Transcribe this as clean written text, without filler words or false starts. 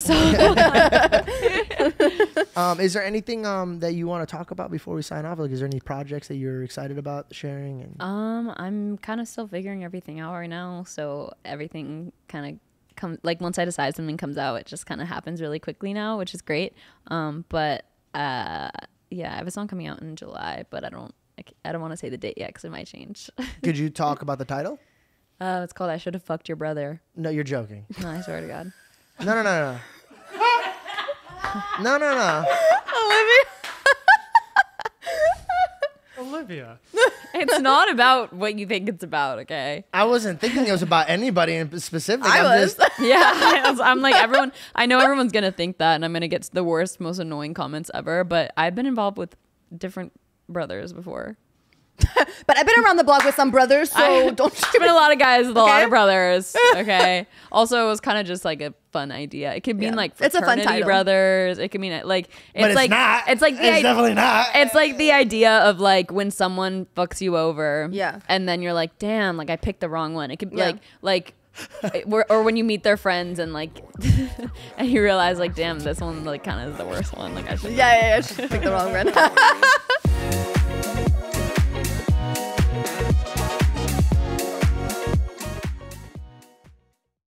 So is there anything that you want to talk about before we sign off? Like, is there any projects that you're excited about sharing? And I'm kind of still figuring everything out right now, so everything kind of comes, like, once I decide something comes out, it just kind of happens really quickly now, which is great. Yeah, I have a song coming out in July, but I don't want to say the date yet because it might change. Could you talk about the title? It's called "I Should Have Fucked Your Brother." No, you're joking. No, I swear to God. No, no, no, no. No, no, no. Olivia. It's not about what you think it's about, okay? I wasn't thinking it was about anybody in specific. I'm like, everyone, I know everyone's going to think that, and I'm going to get to the worst, most annoying comments ever, but I've been involved with different brothers before. But I've been around the block with some brothers, so don't shoot. I've been a lot of guys with a lot of brothers, okay? Also, it was kind of just like a fun idea. It could mean like fraternity brothers. It could mean like, it's like the idea of like when someone fucks you over, and then you're like, damn, like I picked the wrong one. It could be or when you meet their friends and like and you realize like, damn, this one like kind of is the worst one. Like I should pick the wrong one.